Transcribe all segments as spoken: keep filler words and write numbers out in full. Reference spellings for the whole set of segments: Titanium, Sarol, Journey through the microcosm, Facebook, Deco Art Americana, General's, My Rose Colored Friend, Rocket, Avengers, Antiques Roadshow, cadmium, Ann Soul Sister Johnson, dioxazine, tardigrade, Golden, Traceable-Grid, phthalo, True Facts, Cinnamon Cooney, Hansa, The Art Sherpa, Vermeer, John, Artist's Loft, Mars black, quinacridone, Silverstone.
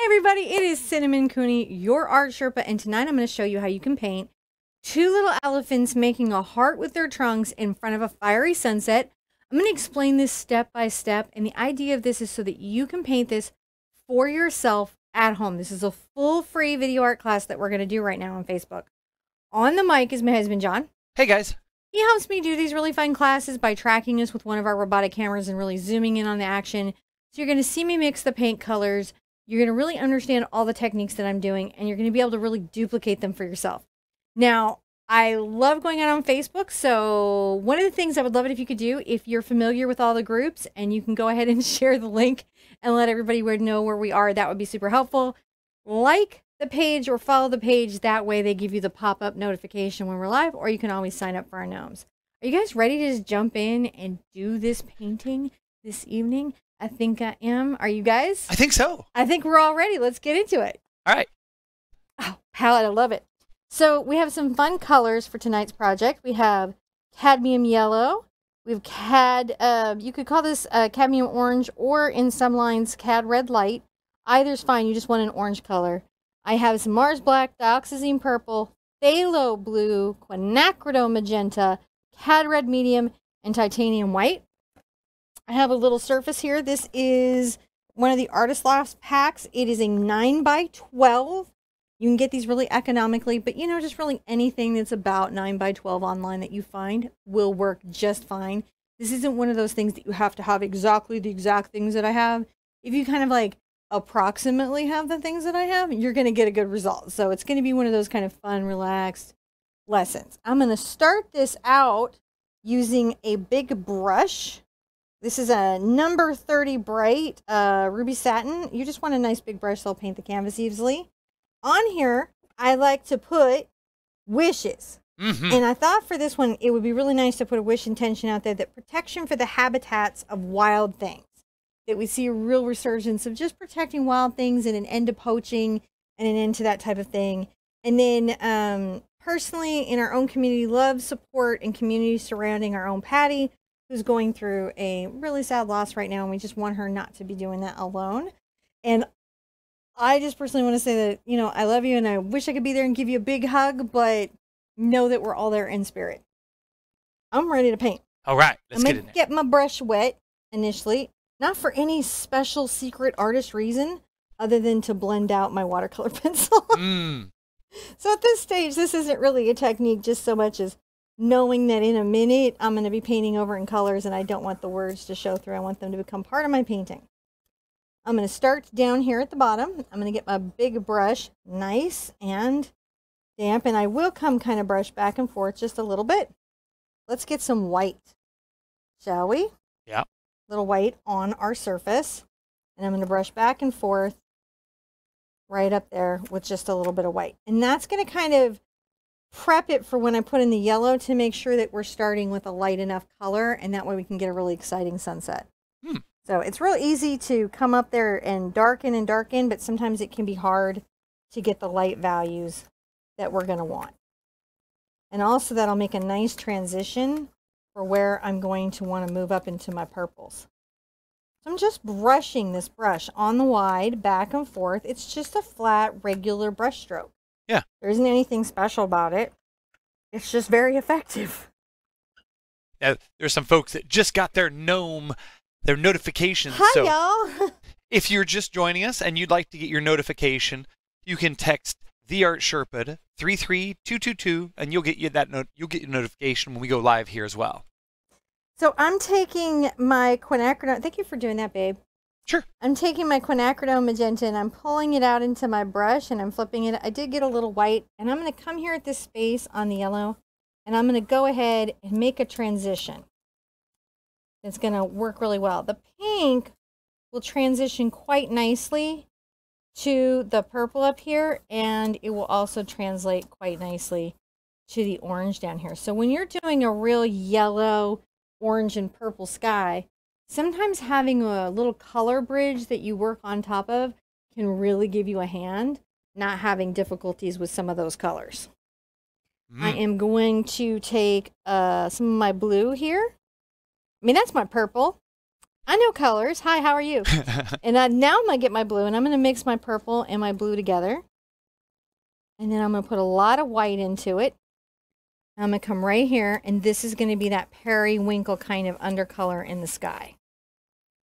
Hey everybody, it is Cinnamon Cooney, your art Sherpa, and tonight I'm going to show you how you can paint two little elephants making a heart with their trunks in front of a fiery sunset. I'm going to explain this step by step, and the idea of this is so that you can paint this for yourself at home. This is a full free video art class that we're going to do right now on Facebook. On the mic is my husband, John. Hey guys. He helps me do these really fun classes by tracking us with one of our robotic cameras and really zooming in on the action. So you're going to see me mix the paint colors. You're going to really understand all the techniques that I'm doing, and you're going to be able to really duplicate them for yourself. Now, I love going out on Facebook, so one of the things I would love it if you could do, if you're familiar with all the groups, and you can go ahead and share the link and let everybody know where we are, that would be super helpful. Like the page or follow the page, that way they give you the pop-up notification when we're live, or you can always sign up for our gnomes. Are you guys ready to just jump in and do this painting this evening? I think I am. Are you guys? I think so. I think we're all ready. Let's get into it. All right. Oh, palette. I love it. So we have some fun colors for tonight's project. We have cadmium yellow. We have cad, uh, you could call this uh, cadmium orange, or in some lines, cad red light. Either's fine. You just want an orange color. I have some Mars black, dioxazine purple, phthalo blue, quinacridone magenta, cad red medium, and titanium white. I have a little surface here. This is one of the Artist's Loft packs. It is a nine by twelve. You can get these really economically, but you know, just really anything that's about nine by twelve online that you find will work just fine. This isn't one of those things that you have to have exactly the exact things that I have. If you kind of like approximately have the things that I have, you're going to get a good result. So it's going to be one of those kind of fun, relaxed lessons. I'm going to start this out using a big brush. This is a number thirty bright uh, ruby satin. You just want a nice big brush that'll paint the canvas easily. On here, I like to put wishes. Mm-hmm. And I thought for this one, it would be really nice to put a wish intention out there that protection for the habitats of wild things. That we see a real resurgence of just protecting wild things and an end to poaching and an end to that type of thing. And then um, personally, in our own community, love, support, and community surrounding our own Patty, who's going through a really sad loss right now, and we just want her not to be doing that alone. And I just personally want to say that, you know, I love you, and I wish I could be there and give you a big hug, but know that we're all there in spirit. I'm ready to paint. All right, let's get in there. I'm going to get my brush wet initially, not for any special secret artist reason, other than to blend out my watercolor pencil. Mm. So at this stage, this isn't really a technique just so much as knowing that in a minute, I'm going to be painting over in colors, and I don't want the words to show through. I want them to become part of my painting. I'm going to start down here at the bottom. I'm going to get my big brush nice and damp, and I will come kind of brush back and forth just a little bit. Let's get some white, shall we? Yeah. A little white on our surface, and I'm going to brush back and forth right up there with just a little bit of white. And that's going to kind of prep it for when I put in the yellow to make sure that we're starting with a light enough color, and that way we can get a really exciting sunset. Hmm. So it's real easy to come up there and darken and darken, but sometimes it can be hard to get the light values that we're going to want. And also that'll make a nice transition for where I'm going to want to move up into my purples. So I'm just brushing this brush on the wide back and forth. It's just a flat, regular brush stroke. Yeah. There isn't anything special about it. It's just very effective. Now, there's some folks that just got their gnome, their notifications. Hi, so y'all. If you're just joining us and you'd like to get your notification, you can text The Art Sherpa three three two two two, and you'll get you that note. You'll get your notification when we go live here as well. So I'm taking my quinacridone. Thank you for doing that, babe. Sure. I'm taking my quinacridone magenta and I'm pulling it out into my brush and I'm flipping it. I did get a little white, and I'm going to come here at this space on the yellow, and I'm going to go ahead and make a transition. It's going to work really well. The pink will transition quite nicely to the purple up here, and it will also translate quite nicely to the orange down here. So when you're doing a real yellow, orange, and purple sky, sometimes having a little color bridge that you work on top of can really give you a hand, not having difficulties with some of those colors. Mm. I am going to take uh, some of my blue here. I mean, that's my purple. I know colors. Hi, how are you? And I, now I'm going to get my blue, and I'm going to mix my purple and my blue together. And then I'm going to put a lot of white into it. I'm going to come right here, and this is going to be that periwinkle kind of undercolor in the sky.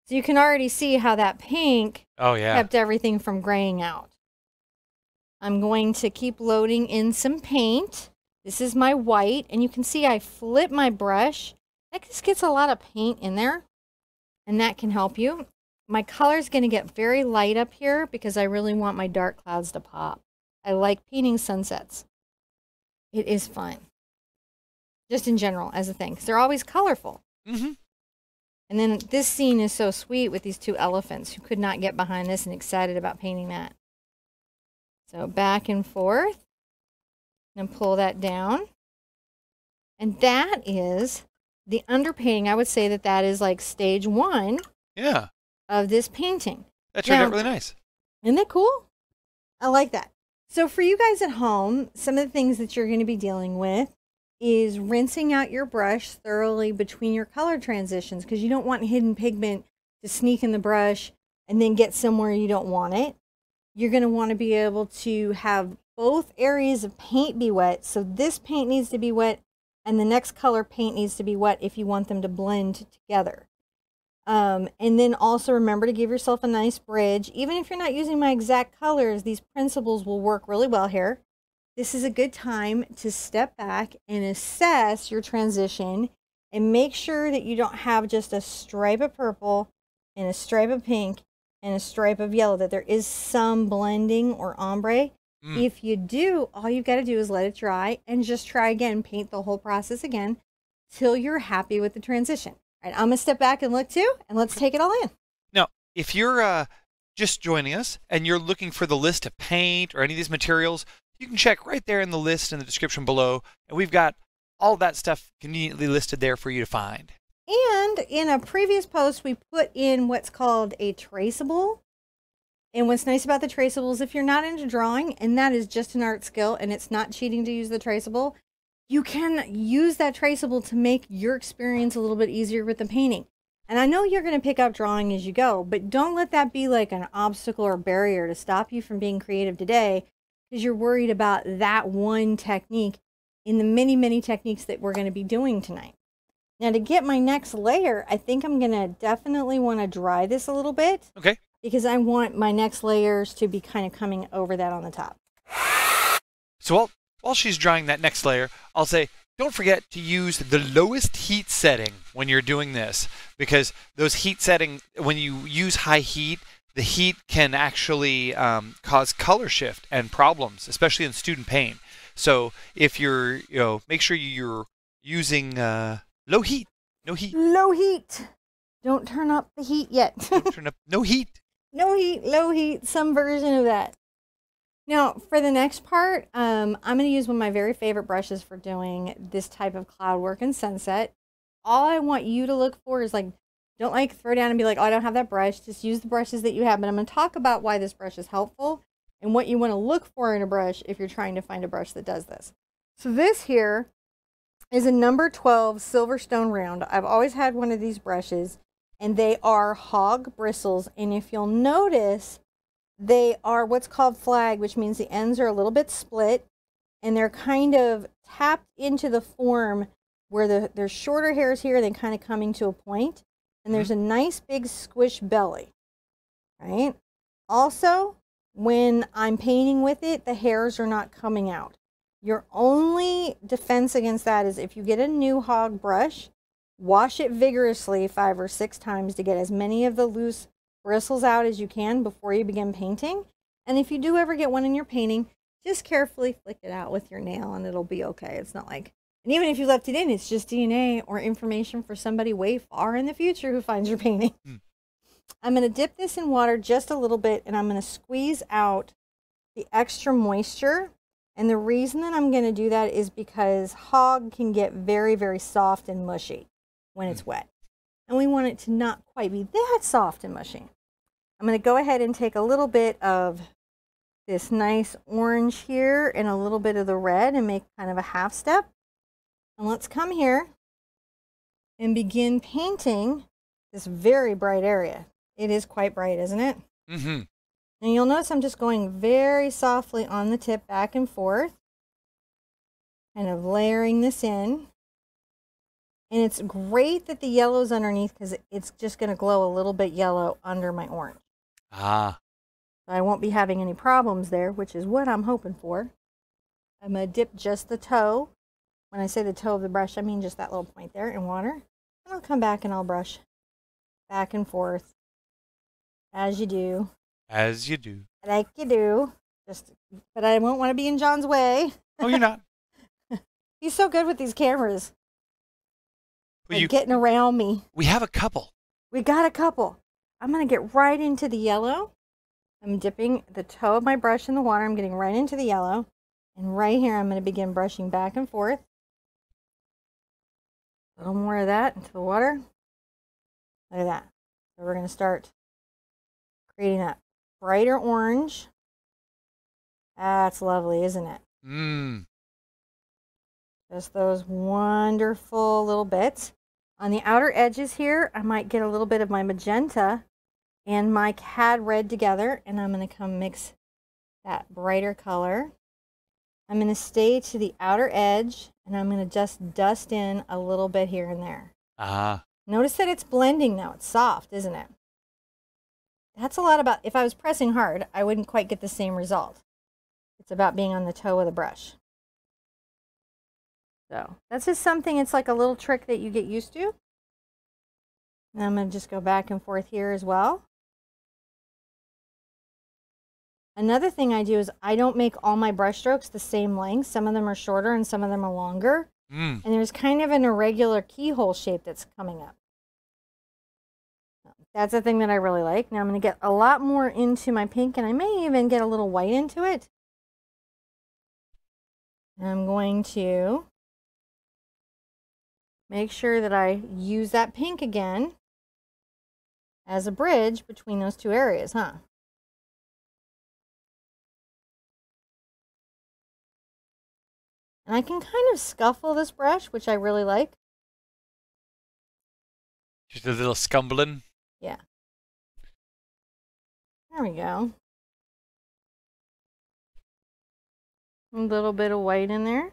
So you can already see how that pink oh, yeah. kept everything from graying out. I'm going to keep loading in some paint. This is my white, and you can see I flip my brush. That just gets a lot of paint in there, and that can help you. My color is going to get very light up here because I really want my dark clouds to pop. I like painting sunsets. It is fun. Just in general, as a thing, because they're always colorful. Mm-hmm. And then this scene is so sweet with these two elephants who could not get behind this and excited about painting that. So back and forth. And pull that down. And that is the underpainting. I would say that that is like stage one yeah. of this painting. That turned now, out really nice. Isn't that cool? I like that. So for you guys at home, some of the things that you're going to be dealing with is rinsing out your brush thoroughly between your color transitions, because you don't want hidden pigment to sneak in the brush and then get somewhere you don't want it. You're going to want to be able to have both areas of paint be wet. So this paint needs to be wet and the next color paint needs to be wet if you want them to blend together. Um, and then also remember to give yourself a nice bridge. Even if you're not using my exact colors, these principles will work really well here. This is a good time to step back and assess your transition and make sure that you don't have just a stripe of purple and a stripe of pink and a stripe of yellow, that there is some blending or ombre. If you do, all you've got to do is let it dry and just try again, paint the whole process again till you're happy with the transition. All right, I'm going to step back and look too, and let's take it all in. Now, if you're uh, just joining us and you're looking for the list of paint or any of these materials, you can check right there in the list in the description below, and we've got all that stuff conveniently listed there for you to find. And in a previous post, we put in what's called a traceable. And what's nice about the traceable is if you're not into drawing, and that is just an art skill, and it's not cheating to use the traceable, you can use that traceable to make your experience a little bit easier with the painting. And I know you're going to pick up drawing as you go, but don't let that be like an obstacle or barrier to stop you from being creative today, because you're worried about that one technique in the many, many techniques that we're going to be doing tonight. Now, to get my next layer, I think I'm going to definitely want to dry this a little bit. Okay. Because I want my next layers to be kind of coming over that on the top. So while, while she's drying that next layer, I'll say, don't forget to use the lowest heat setting when you're doing this, because those heat setting, when you use high heat, the heat can actually um, cause color shift and problems, especially in student paint. So if you're, you know, make sure you're using uh, low heat, no heat. Low heat. Don't turn up the heat yet. Don't turn up, no heat. No heat, low heat, some version of that. Now, for the next part, um, I'm going to use one of my very favorite brushes for doing this type of cloud work and sunset. All I want you to look for is, like, don't, like, throw down and be like, oh, I don't have that brush. Just use the brushes that you have. But I'm going to talk about why this brush is helpful and what you want to look for in a brush if you're trying to find a brush that does this. So this here is a number twelve Silverstone round. I've always had one of these brushes. And they are hog bristles, and if you'll notice, they are what's called flag, which means the ends are a little bit split, and they're kind of tapped into the form where the, there's shorter hairs here, and they're kind of coming to a point, and there's a nice big squish belly, right? Also, when I'm painting with it, the hairs are not coming out. Your only defense against that is if you get a new hog brush, wash it vigorously five or six times to get as many of the loose bristles out as you can before you begin painting. And if you do ever get one in your painting, just carefully flick it out with your nail and it'll be okay. It's not like, and even if you left it in, it's just D N A or information for somebody way far in the future who finds your painting. Mm. I'm going to dip this in water just a little bit, and I'm going to squeeze out the extra moisture. And the reason that I'm going to do that is because hog can get very, very soft and mushy when it's wet, and we want it to not quite be that soft and mushy. I'm going to go ahead and take a little bit of this nice orange here and a little bit of the red and make kind of a half step, and let's come here and begin painting this very bright area. It is quite bright, isn't it? Mm-hmm. And you'll notice I'm just going very softly on the tip back and forth, kind of layering this in. And it's great that the yellow's underneath because it's just going to glow a little bit yellow under my orange. Ah. I won't be having any problems there, which is what I'm hoping for. I'm going to dip just the toe. When I say the toe of the brush, I mean just that little point there in water. And I'll come back and I'll brush back and forth as you do. As you do. Like you do. Just, but I won't want to be in John's way. Oh, you're not. He's so good with these cameras. Well, you, getting around me. We have a couple. We got a couple. I'm going to get right into the yellow. I'm dipping the toe of my brush in the water. I'm getting right into the yellow. And right here, I'm going to begin brushing back and forth. A little more of that into the water. Look at that. So we're going to start creating that brighter orange. That's lovely, isn't it? Mmm. Just those wonderful little bits. On the outer edges here, I might get a little bit of my magenta and my cad red together, and I'm going to come mix that brighter color. I'm going to stay to the outer edge, and I'm going to just dust in a little bit here and there. Uh-huh. Notice that it's blending now. It's soft, isn't it? That's a lot about, if I was pressing hard, I wouldn't quite get the same result. It's about being on the toe of the brush. So that's just something, it's like a little trick that you get used to. And I'm going to just go back and forth here as well. Another thing I do is I don't make all my brush strokes the same length. Some of them are shorter and some of them are longer. Mm. And there's kind of an irregular keyhole shape that's coming up. That's the thing that I really like. Now I'm going to get a lot more into my pink, and I may even get a little white into it. And I'm going to make sure that I use that pink again as a bridge between those two areas, huh? And I can kind of scuffle this brush, which I really like. Just a little scumbling. Yeah. There we go. A little bit of white in there.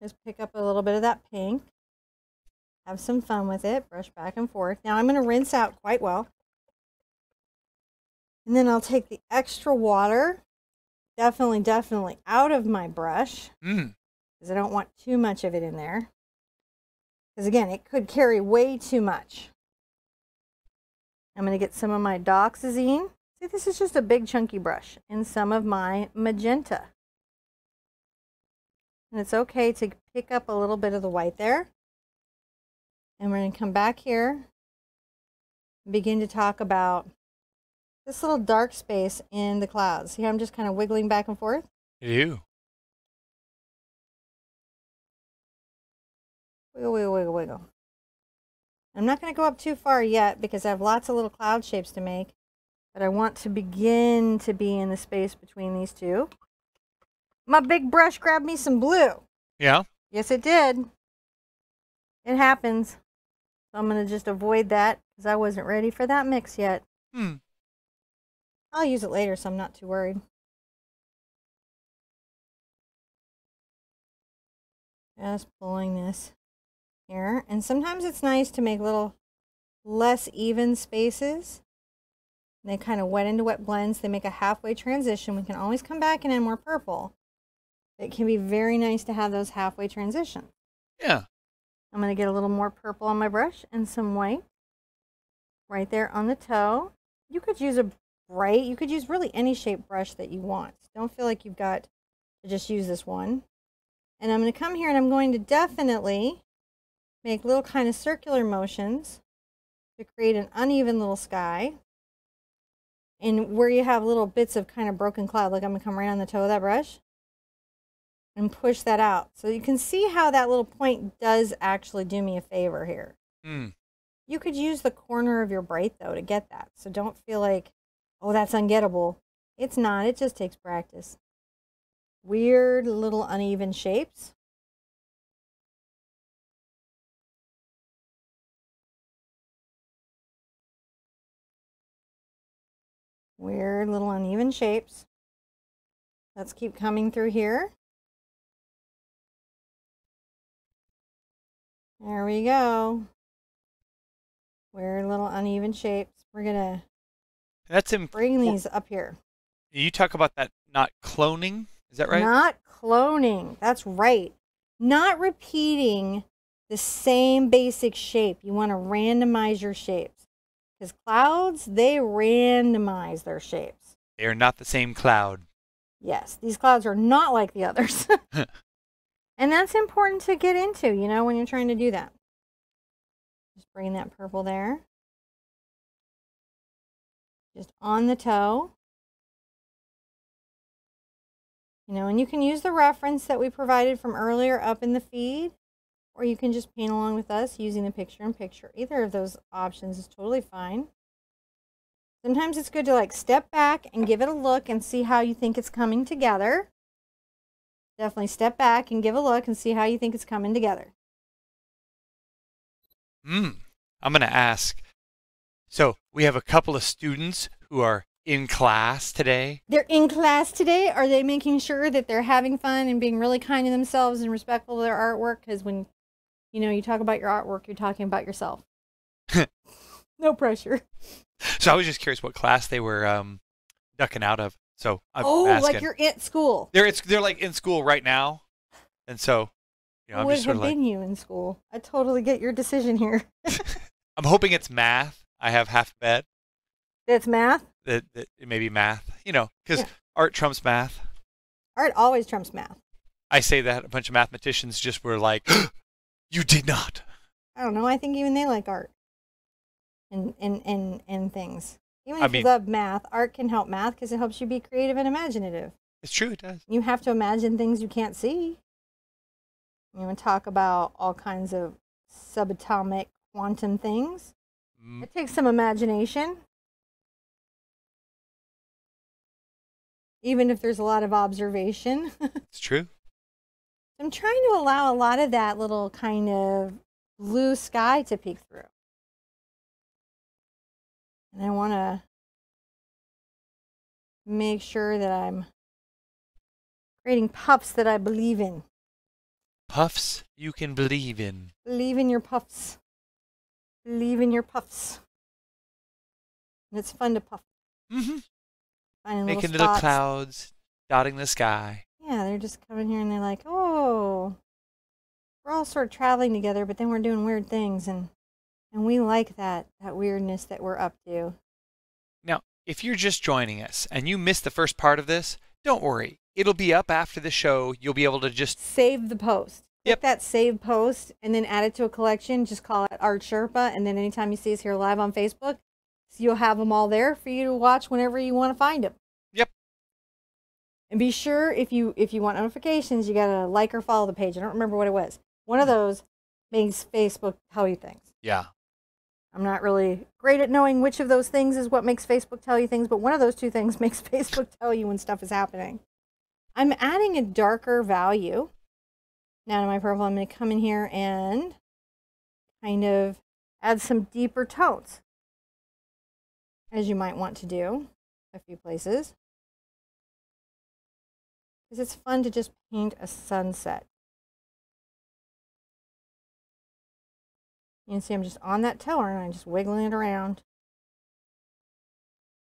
Just pick up a little bit of that pink. Have some fun with it. Brush back and forth. Now I'm going to rinse out quite well. And then I'll take the extra water. Definitely, definitely out of my brush. Mm. Because I don't want too much of it in there. Because again, it could carry way too much. I'm going to get some of my doxazine. See, this is just a big chunky brush. And some of my magenta. And it's okay to pick up a little bit of the white there. And we're going to come back here and begin to talk about this little dark space in the clouds. See how I'm just kind of wiggling back and forth? Ew. Wiggle, wiggle, wiggle, wiggle. I'm not going to go up too far yet because I have lots of little cloud shapes to make. But I want to begin to be in the space between these two. My big brush grabbed me some blue. Yeah. Yes, it did. It happens. So I'm going to just avoid that because I wasn't ready for that mix yet. Hmm. I'll use it later, so I'm not too worried. Just pulling this here. And sometimes it's nice to make little less even spaces. And they kind of wet into wet blends. They make a halfway transition. We can always come back and add more purple. It can be very nice to have those halfway transitions. Yeah. I'm going to get a little more purple on my brush and some white right there on the toe. You could use a bright, you could use really any shape brush that you want. Don't feel like you've got to just use this one. And I'm going to come here and I'm going to definitely make little kind of circular motions to create an uneven little sky. And where you have little bits of kind of broken cloud, like I'm going to come right on the toe of that brush. And push that out. So you can see how that little point does actually do me a favor here. Mm. You could use the corner of your bright, though, to get that. So don't feel like, oh, that's ungettable. It's not. It just takes practice. Weird little uneven shapes. weird little uneven shapes. Let's keep coming through here. There we go. Weird little uneven shapes. We're gonna That's bring these up here. You talk about that not cloning, is that right? Not cloning, that's right. Not repeating the same basic shape. You want to randomize your shapes. Because clouds, they randomize their shapes. They are not the same cloud. Yes, these clouds are not like the others. And that's important to get into, you know, when you're trying to do that. Just bring that purple there. Just on the toe. You know, and you can use the reference that we provided from earlier up in the feed, or you can just paint along with us using the picture-in-picture. Either of those options is totally fine. Sometimes it's good to like step back and give it a look and see how you think it's coming together. Definitely step back and give a look and see how you think it's coming together. Mm, I'm going to ask. So we have a couple of students who are in class today. They're in class today. Are they making sure that they're having fun and being really kind to themselves and respectful of their artwork? Because when, you know, you talk about your artwork, you're talking about yourself. No pressure. So I was just curious what class they were um, ducking out of. So I'm oh, asking. Like you're at school. They're it's they're like in school right now, and so you know, I would have been like, you in school. I totally get your decision here. I'm hoping it's math. I have half a bet. It's math. That it, it may be math. You know, because yeah. Art trumps math. Art always trumps math. I say that a bunch of mathematicians just were like, "You did not." I don't know. I think even they like art, and and and and things. Even if I mean, you love math, art can help math because it helps you be creative and imaginative. It's true, it does. You have to imagine things you can't see. You know, and talk about all kinds of subatomic quantum things. Mm. It takes some imagination. Even if there's a lot of observation. It's true. I'm trying to allow a lot of that little kind of blue sky to peek through. And I want to make sure that I'm creating puffs that I believe in. Puffs you can believe in. Believe in your puffs. Believe in your puffs. And it's fun to puff. Mm-hmm. Finding Making little, little clouds, dotting the sky. Yeah, they're just coming here and they're like, oh, we're all sort of traveling together, but then we're doing weird things and... And we like that, that weirdness that we're up to. Now, if you're just joining us and you missed the first part of this, don't worry. It'll be up after the show. You'll be able to just... Save the post. Yep. Click that save post and then add it to a collection. Just call it Art Sherpa. And then anytime you see us here live on Facebook, so you'll have them all there for you to watch whenever you want to find them. Yep. And be sure if you, if you want notifications, you got to like or follow the page. I don't remember what it was. One of those makes Facebook tell you things. Yeah. I'm not really great at knowing which of those things is what makes Facebook tell you things, but one of those two things makes Facebook tell you when stuff is happening. I'm adding a darker value now to my purple. I'm going to come in here and kind of add some deeper tones, as you might want to do a few places. Because it's fun to just paint a sunset. You can see I'm just on that toe and I'm just wiggling it around.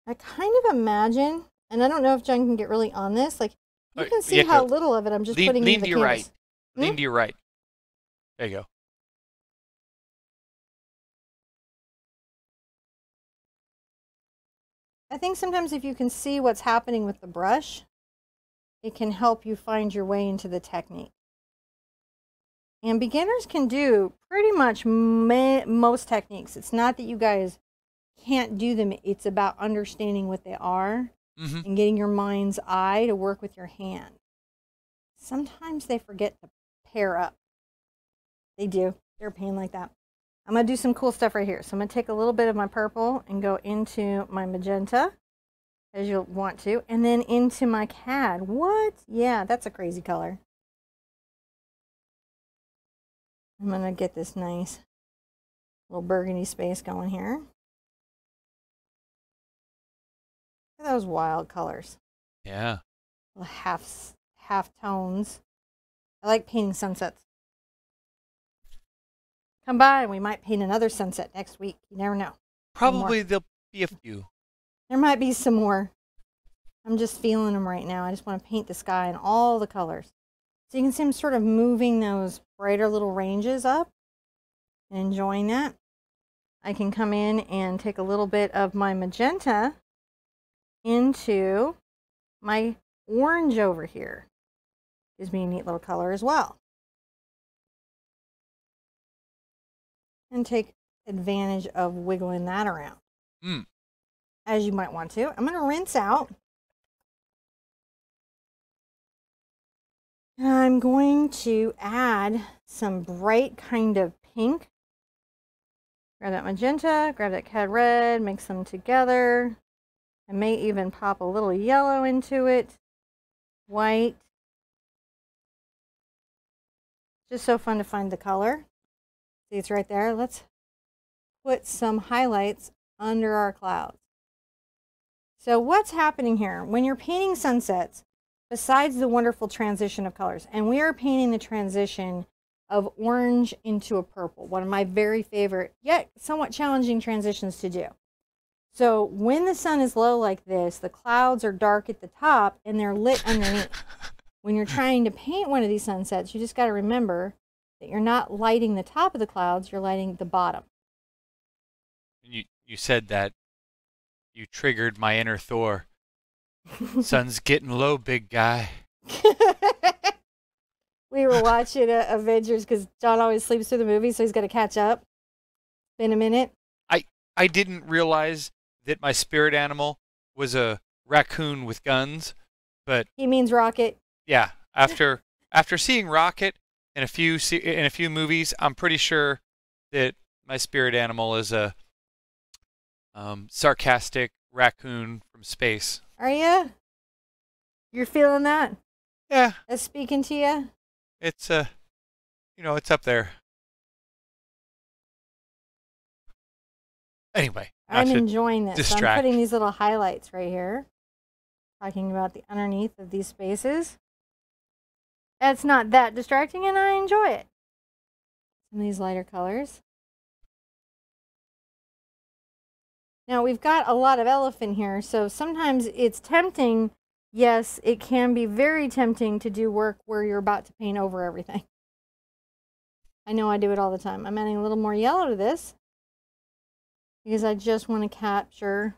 I kind of imagine, and I don't know if John can get really on this, like you can see yeah, how no. little of it I'm just lean, putting lean into the to your right. Hmm? Lean to your right. There you go. I think sometimes if you can see what's happening with the brush, it can help you find your way into the technique. And beginners can do pretty much most techniques. It's not that you guys can't do them. It's about understanding what they are mm-hmm. and getting your mind's eye to work with your hand. Sometimes they forget to pair up. They do. They're a pain like that. I'm going to do some cool stuff right here. So I'm going to take a little bit of my purple and go into my magenta, as you'll want to, and then into my C A D. What? Yeah, that's a crazy color. I'm going to get this nice little burgundy space going here. Look at those wild colors. Yeah. Little half, half tones. I like painting sunsets. Come by and we might paint another sunset next week. You never know. Probably there'll be a few. There might be some more. I'm just feeling them right now. I just want to paint the sky in all the colors. So you can see I'm sort of moving those brighter little ranges up and enjoying that. I can come in and take a little bit of my magenta into my orange over here. Gives me a neat little color as well. And take advantage of wiggling that around. Mm. As you might want to. I'm going to rinse out. And I'm going to add some bright kind of pink. Grab that magenta, grab that cad red, mix them together. I may even pop a little yellow into it. White. Just so fun to find the color. See, it's right there. Let's put some highlights under our clouds. So what's happening here? When you're painting sunsets, besides the wonderful transition of colors, and we are painting the transition of orange into a purple, one of my very favorite, yet somewhat challenging transitions to do. So when the sun is low like this, the clouds are dark at the top and they're lit underneath. When you're trying to paint one of these sunsets, you just got to remember that you're not lighting the top of the clouds, you're lighting the bottom. You, you said that. You triggered my inner Thor. Sun's getting low, big guy. We were watching uh, Avengers because John always sleeps through the movie, so he's got to catch up. Been a minute. I, I didn't realize that my spirit animal was a raccoon with guns, but... He means Rocket. Yeah. After, after seeing Rocket... In a few in a few movies, I'm pretty sure that my spirit animal is a um, sarcastic raccoon from space. Are you? You're feeling that? Yeah. That's speaking to you? It's uh, you know, it's up there. Anyway, I'm enjoying this. Distract. So I'm putting these little highlights right here, talking about the underneath of these spaces. It's not that distracting, and I enjoy it. Some of these lighter colors. Now, we've got a lot of elephant here, so sometimes it's tempting. Yes, it can be very tempting to do work where you're about to paint over everything. I know I do it all the time. I'm adding a little more yellow to this because I just want to capture...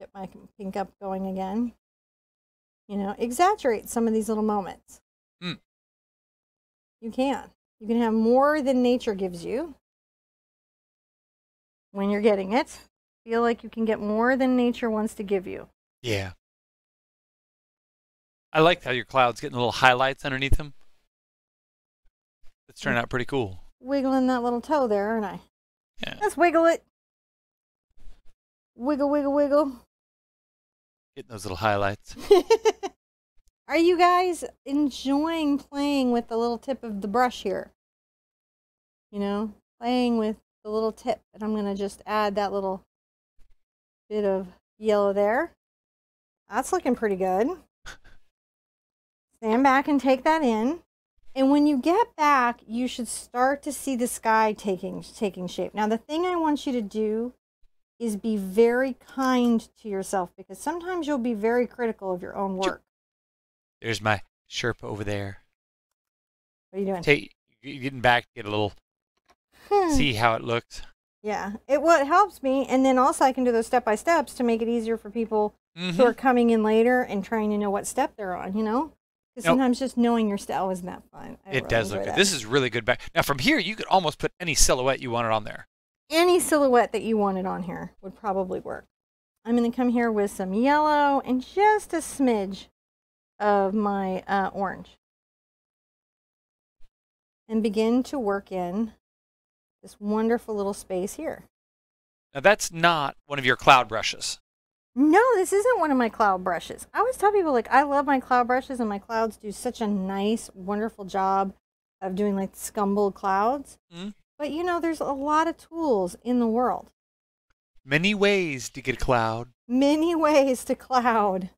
Get my pink up going again. You know, exaggerate some of these little moments. Mm. You can. You can have more than nature gives you when you're getting it. Feel like you can get more than nature wants to give you. Yeah. I like how your clouds getting little highlights underneath them. It's turned out pretty cool. Wiggling that little toe there, aren't I? Yeah. Let's wiggle it. Wiggle, wiggle, wiggle. Getting those little highlights. Are you guys enjoying playing with the little tip of the brush here? You know, playing with the little tip. And I'm going to just add that little bit of yellow there. That's looking pretty good. Stand back and take that in. And when you get back, you should start to see the sky taking, taking shape. Now, the thing I want you to do is be very kind to yourself, because sometimes you'll be very critical of your own work. There's my Sherpa over there. What are you doing? Take, you're getting back to get a little, hmm. see how it looks. Yeah, it, well, it helps me, and then also I can do those step-by-steps to make it easier for people mm-hmm. who are coming in later and trying to know what step they're on, you know? Because nope. sometimes just knowing your style isn't that fun. I it really does look good. That. This is really good back. Now, from here, you could almost put any silhouette you wanted on there. Any silhouette that you wanted on here would probably work. I'm going to come here with some yellow and just a smidge of my uh, orange. And begin to work in this wonderful little space here. Now that's not one of your cloud brushes. No, this isn't one of my cloud brushes. I always tell people, like, I love my cloud brushes, and my clouds do such a nice, wonderful job of doing, like, scumbled clouds. Mm-hmm. But, you know, there's a lot of tools in the world. Many ways to get a cloud. Many ways to cloud.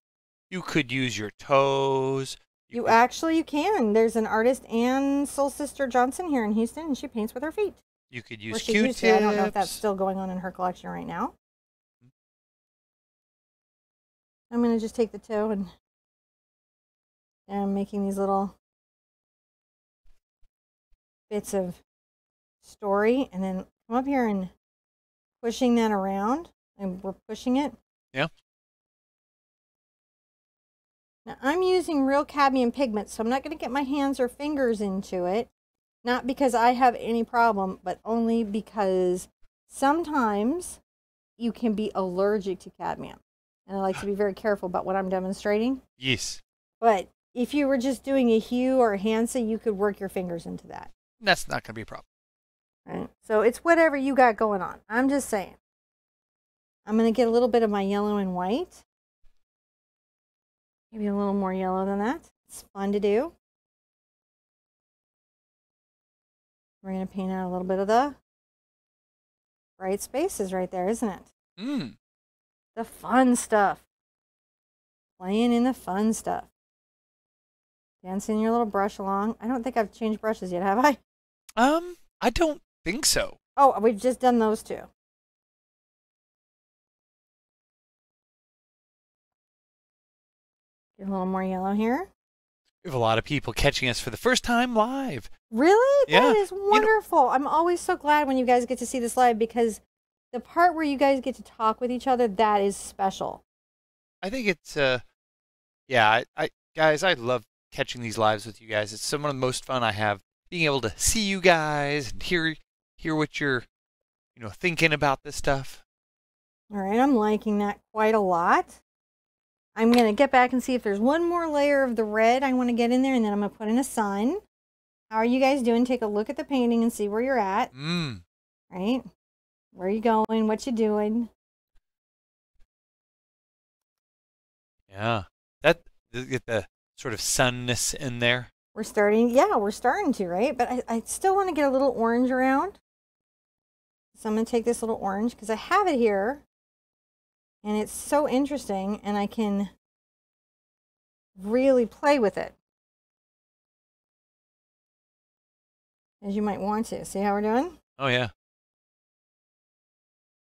You could use your toes. You, you could... actually, you can. There's an artist, Ann Soul Sister Johnson, here in Houston, and she paints with her feet. You could use Q-tips. I don't know if that's still going on in her collection right now. I'm going to just take the toe and, and I'm making these little bits of story, and then come up here and pushing that around, and we're pushing it. Yeah. Now, I'm using real cadmium pigment, so I'm not going to get my hands or fingers into it. Not because I have any problem, but only because sometimes you can be allergic to cadmium. And I like to be very careful about what I'm demonstrating. Yes. But if you were just doing a hue or a Hansa, you could work your fingers into that. That's not going to be a problem. Right. So it's whatever you got going on. I'm just saying. I'm going to get a little bit of my yellow and white. Maybe a little more yellow than that. It's fun to do. We're going to paint out a little bit of the bright spaces right there, isn't it? Mm. The fun stuff. Playing in the fun stuff. Dancing your little brush along. I don't think I've changed brushes yet, have I? Um, I don't think so. Oh, we've just done those two. Get a little more yellow here. We have a lot of people catching us for the first time live. Really? Yeah. That is wonderful. You know, I'm always so glad when you guys get to see this live, because the part where you guys get to talk with each other, that is special. I think it's, uh, yeah, I, I guys, I love catching these lives with you guys. It's some of the most fun I have, being able to see you guys and hear, hear what you're, you know, thinking about this stuff. All right, I'm liking that quite a lot. I'm going to get back and see if there's one more layer of the red I want to get in there, and then I'm going to put in a sun. How are you guys doing? Take a look at the painting and see where you're at. Mm. Right? Where are you going? What you doing? Yeah. That, get the sort of sunness in there. We're starting, yeah, we're starting to, right? But I, I still want to get a little orange around. So I'm going to take this little orange, because I have it here. And it's so interesting, and I can really play with it. As you might want to. See how we're doing? Oh, yeah.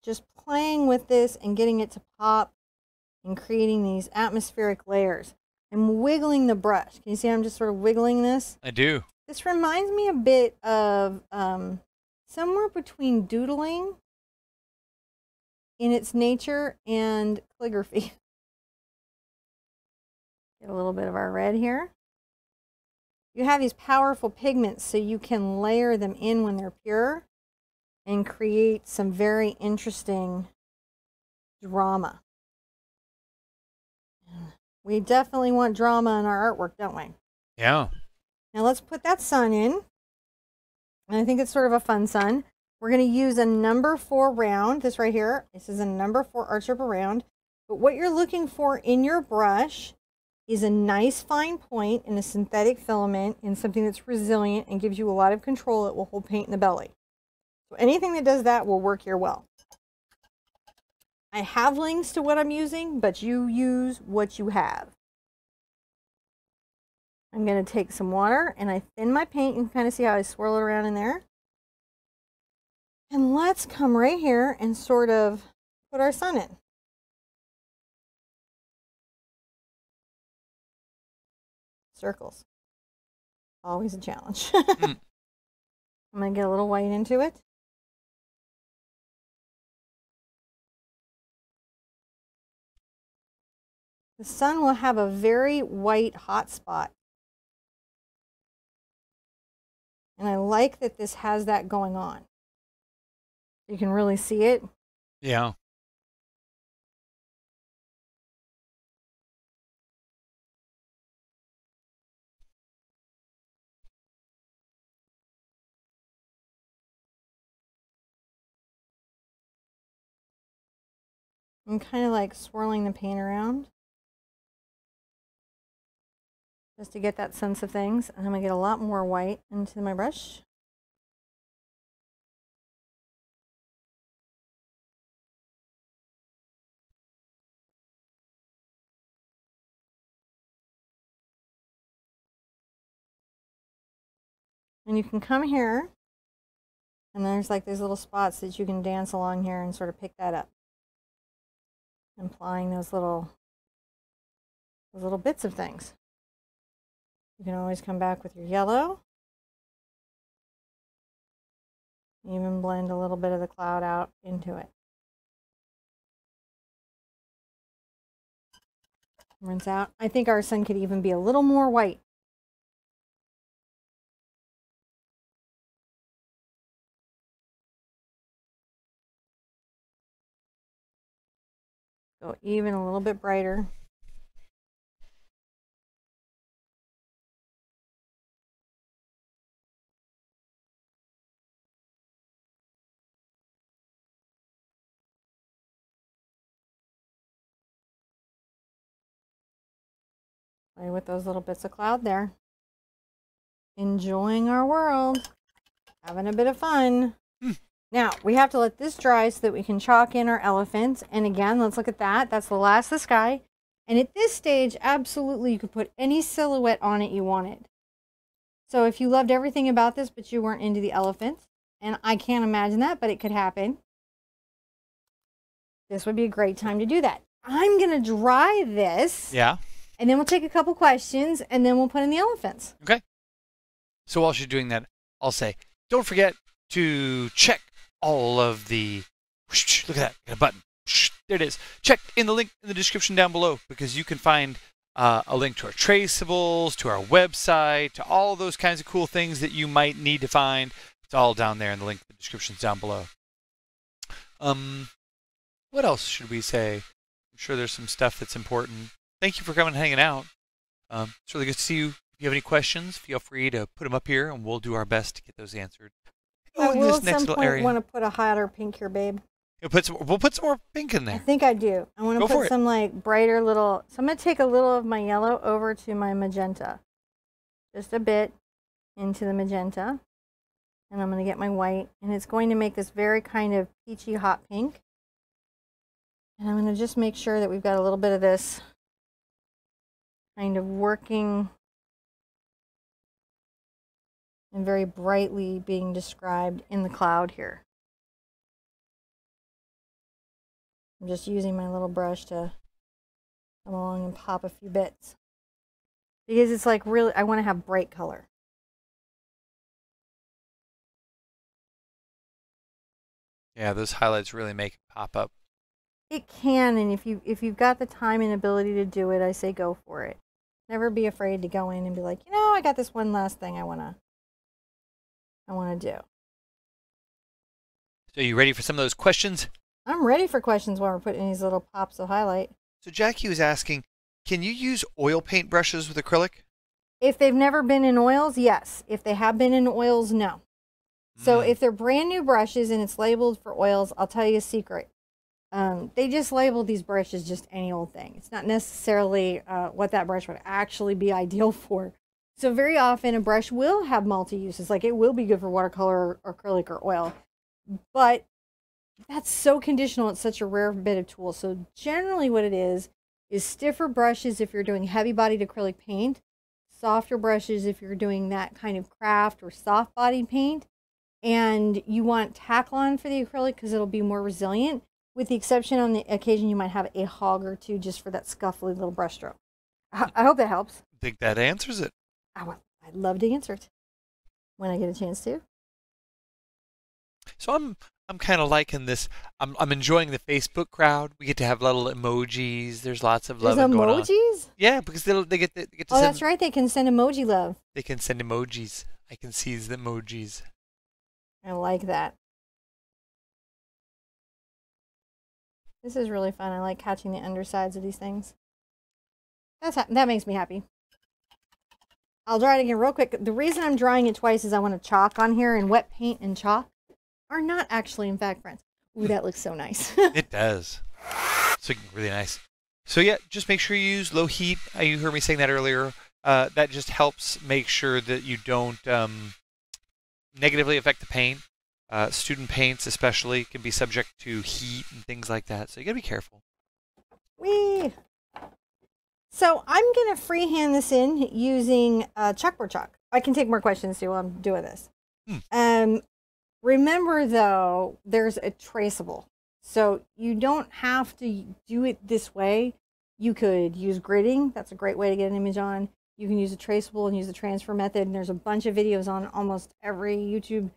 Just playing with this and getting it to pop and creating these atmospheric layers. I'm wiggling the brush. Can you see I'm just sort of wiggling this? I do. This reminds me a bit of um, somewhere between doodling in its nature and calligraphy. Get a little bit of our red here. You have these powerful pigments, so you can layer them in when they're pure and create some very interesting drama. We definitely want drama in our artwork, don't we? Yeah. Now let's put that sun in. And I think it's sort of a fun sun. We're going to use a number four round. This right here. This is a number four art strip round. But what you're looking for in your brush is a nice fine point in a synthetic filament and something that's resilient and gives you a lot of control. It will hold paint in the belly. So anything that does that will work here well. I have links to what I'm using, but you use what you have. I'm going to take some water and I thin my paint. You can kind of see how I swirl it around in there. And let's come right here and sort of put our sun in. Circles. Always a challenge. Mm. I'm going to get a little white into it. The sun will have a very white hot spot. And I like that this has that going on. You can really see it. Yeah. I'm kind of like swirling the paint around just to get that sense of things. And I'm going to get a lot more white into my brush. And you can come here, and there's like these little spots that you can dance along here and sort of pick that up, implying those little those little bits of things. You can always come back with your yellow, even blend a little bit of the cloud out into it. Rinse out. I think our sun could even be a little more white. Go even a little bit brighter. Play with those little bits of cloud there. Enjoying our world. Having a bit of fun. Mm. Now, we have to let this dry so that we can chalk in our elephants. And again, let's look at that. That's the last of the sky. And at this stage, absolutely, you could put any silhouette on it you wanted. So if you loved everything about this, but you weren't into the elephants, and I can't imagine that, but it could happen, this would be a great time to do that. I'm going to dry this. Yeah. And then we'll take a couple questions, and then we'll put in the elephants. Okay. So while she's doing that, I'll say, don't forget to check all of the... Whoosh, look at that. Got a button. Whoosh, there it is. Check in the link in the description down below, because you can find uh, a link to our traceables, to our website, to all those kinds of cool things that you might need to find. It's all down there in the link in the descriptions down below. Um, what else should we say? I'm sure there's some stuff that's important. Thank you for coming and hanging out. Um, it's really good to see you. If you have any questions, feel free to put them up here, and we'll do our best to get those answered. Oh, I will at some point want to put a hotter pink here, babe. We'll put some, we'll put some more pink in there. I think I do. I want to put some like brighter little... So I'm going to take a little of my yellow over to my magenta. Just a bit into the magenta. And I'm going to get my white. And it's going to make this very kind of peachy hot pink. And I'm going to just make sure that we've got a little bit of this kind of working and very brightly being described in the cloud here. I'm just using my little brush to come along and pop a few bits. Because it's like really, I want to have bright color. Yeah, those highlights really make it pop up. It can, and if you if you've got the time and ability to do it, I say go for it. Never be afraid to go in and be like, you know, I got this one last thing I wanna, I wanna do. So you ready for some of those questions? I'm ready for questions while we're putting these little pops of highlight. So Jackie was asking, can you use oil paint brushes with acrylic? If they've never been in oils, yes. If they have been in oils, no. Mm. So if they're brand new brushes and it's labeled for oils, I'll tell you a secret. Um, they just label these brushes just any old thing. It's not necessarily uh, what that brush would actually be ideal for. So very often a brush will have multi-uses, like it will be good for watercolor or acrylic or oil, but that's so conditional. It's such a rare bit of tool. So generally what it is, is stiffer brushes if you're doing heavy-bodied acrylic paint, softer brushes if you're doing that kind of craft or soft-bodied paint, and you want tack-on for the acrylic because it'll be more resilient. With the exception on the occasion you might have a hog or two just for that scuffly little brush stroke. I, I hope that helps. I think that answers it. I would, I'd love to answer it when I get a chance to. So I'm I'm kind of liking this. I'm I'm enjoying the Facebook crowd. We get to have little emojis. There's lots of love going on. Emojis? Yeah, because they they get, they get to. Oh, send, that's right. They can send emoji love. They can send emojis. I can see the emojis. I like that. This is really fun. I like catching the undersides of these things. That's that makes me happy. I'll dry it again real quick. The reason I'm drying it twice is I want to chalk on here, and wet paint and chalk are not actually, in fact, friends. Ooh, that looks so nice. It does. It's looking really nice. So yeah, just make sure you use low heat. You heard me saying that earlier. Uh, that just helps make sure that you don't um, negatively affect the paint. Uh, student paints especially can be subject to heat and things like that, so you gotta be careful. Whee! So I'm going to freehand this in using uh, chalkboard chalk. I can take more questions too while I'm doing this. Hmm. Um, remember though, there's a traceable. So you don't have to do it this way. You could use gridding. That's a great way to get an image on. You can use a traceable and use the transfer method. And there's a bunch of videos on almost every YouTube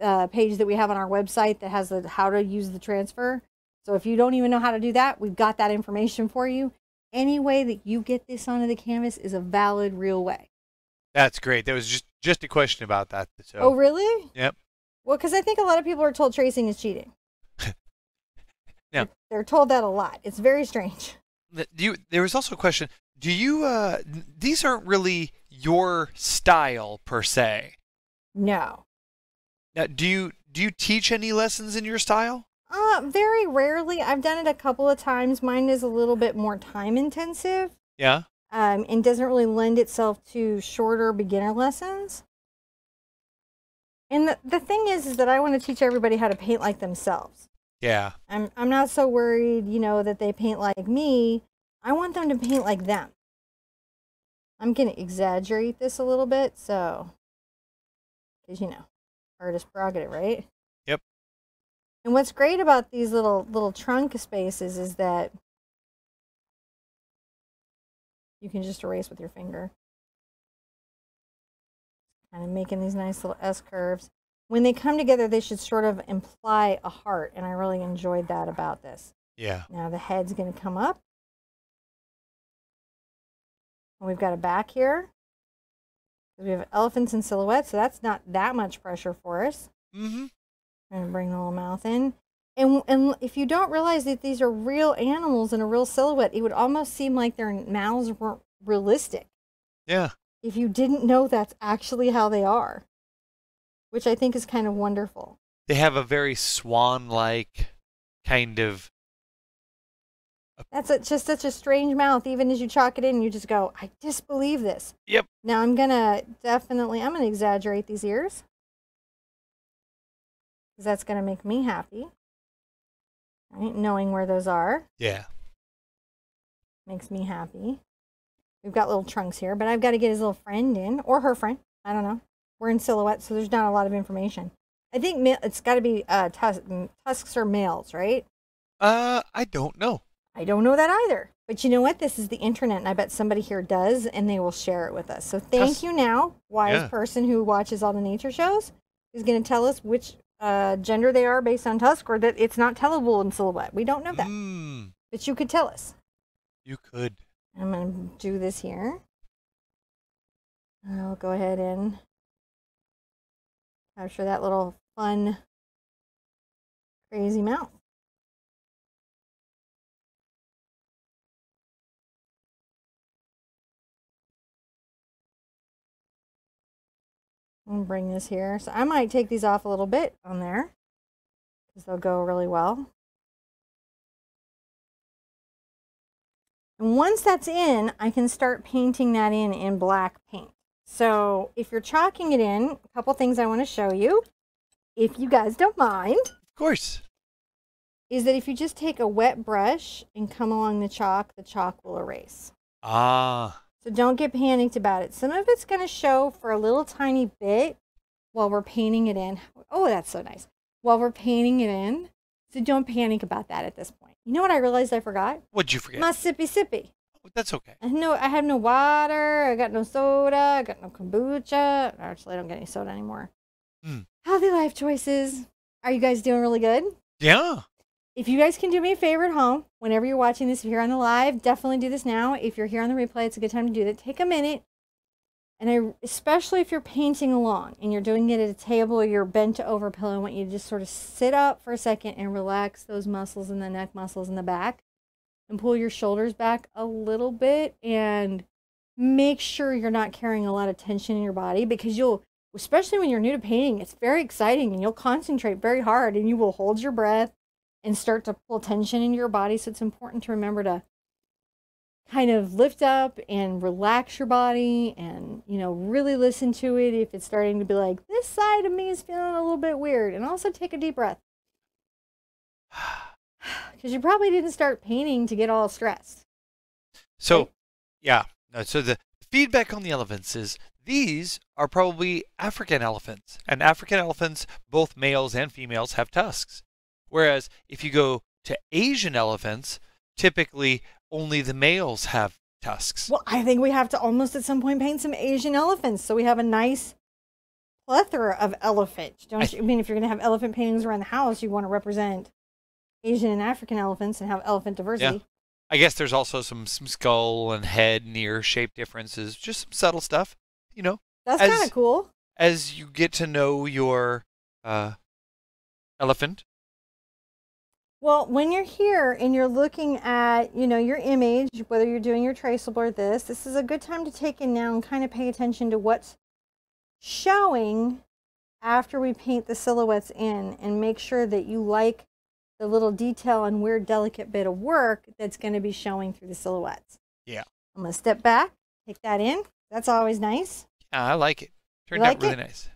uh, page that we have on our website that has the, how to use the transfer. So if you don't even know how to do that, we've got that information for you. Any way that you get this onto the canvas is a valid, real way. That's great. There was just, just a question about that. So. Oh, really? Yep. Well, because I think a lot of people are told tracing is cheating. Yeah. They're told that a lot. It's very strange. Do you, there was also a question. Do you, uh, these aren't really your style per se. No. Now, do you, do you teach any lessons in your style? Uh, very rarely. I've done it a couple of times. Mine is a little bit more time intensive. Yeah. Um, and doesn't really lend itself to shorter beginner lessons. And the, the thing is, is that I want to teach everybody how to paint like themselves. Yeah. I'm, I'm not so worried, you know, that they paint like me. I want them to paint like them. I'm going to exaggerate this a little bit. So, because, you know, artist prerogative, right? Yep. And what's great about these little, little trunk spaces is that you can just erase with your finger. Kind of making these nice little S curves. When they come together, they should sort of imply a heart, and I really enjoyed that about this. Yeah. Now the head's going to come up. And we've got a back here. We have elephants in silhouette, so that's not that much pressure for us. Mm-hmm. I'm going to bring the little mouth in. And, and if you don't realize that these are real animals in a real silhouette, it would almost seem like their mouths weren't realistic. Yeah. If you didn't know that's actually how they are. Which I think is kind of wonderful. They have a very swan-like kind of... That's a, just such a strange mouth. Even as you chalk it in, you just go, I disbelieve this. Yep. Now I'm going to definitely, I'm going to exaggerate these ears. Because that's going to make me happy. Right? Knowing where those are. Yeah. Makes me happy. We've got little trunks here, but I've got to get his little friend in, or her friend. I don't know. We're in silhouette, so there's not a lot of information. I think it's got to be uh, tus tusks or males, right? Uh, I don't know. I don't know that either. But you know what? This is the internet, and I bet somebody here does, and they will share it with us. So thank Tus you now, wise yeah. person who watches all the nature shows, is going to tell us which uh, gender they are based on tusk, or that it's not tellable in silhouette. We don't know that. Mm. But you could tell us. You could. I'm going to do this here. I'll go ahead and... capture that little fun, crazy mouth. I'm gonna bring this here. So I might take these off a little bit on there because they'll go really well. And once that's in, I can start painting that in in black paint. So if you're chalking it in, a couple things I want to show you, if you guys don't mind. Of course. Is that if you just take a wet brush and come along the chalk, the chalk will erase. Ah. So don't get panicked about it. Some of it's going to show for a little tiny bit while we're painting it in. Oh, that's so nice. While we're painting it in. So don't panic about that at this point. You know what I realized I forgot? What'd you forget? My sippy sippy. That's okay. I no, I have no water. I got no soda. I got no kombucha. Actually, I don't get any soda anymore. Mm. Healthy life choices. Are you guys doing really good? Yeah. If you guys can do me a favor at home, whenever you're watching this, if you're on the live, definitely do this now. If you're here on the replay, it's a good time to do that. Take a minute. And I, especially if you're painting along and you're doing it at a table or you're bent over a pillow, I want you to just sort of sit up for a second and relax those muscles and the neck muscles in the back. And pull your shoulders back a little bit and make sure you're not carrying a lot of tension in your body, because you'll, especially when you're new to painting, it's very exciting and you'll concentrate very hard and you will hold your breath and start to pull tension into your body. So it's important to remember to kind of lift up and relax your body and, you know, really listen to it if it's starting to be like, this side of me is feeling a little bit weird. And also take a deep breath. Because you probably didn't start painting to get all stressed. So, right? Yeah. No, so the feedback on the elephants is these are probably African elephants. And African elephants, both males and females, have tusks. Whereas if you go to Asian elephants, typically only the males have tusks. Well, I think we have to almost at some point paint some Asian elephants. So we have a nice plethora of elephants. Don't you? I mean, if you're going to have elephant paintings around the house, you want to represent Asian and African elephants and have elephant diversity. Yeah. I guess there's also some, some skull and head and ear shape differences, just some subtle stuff, you know. That's kind of cool. As you get to know your uh, elephant. Well, when you're here and you're looking at, you know, your image, whether you're doing your traceable or this, this is a good time to take in now and kind of pay attention to what's showing after we paint the silhouettes in, and make sure that you like the little detail and weird delicate bit of work that's going to be showing through the silhouettes. Yeah. I'm going to step back, take that in. That's always nice. Yeah, I like it. Turned out really nice.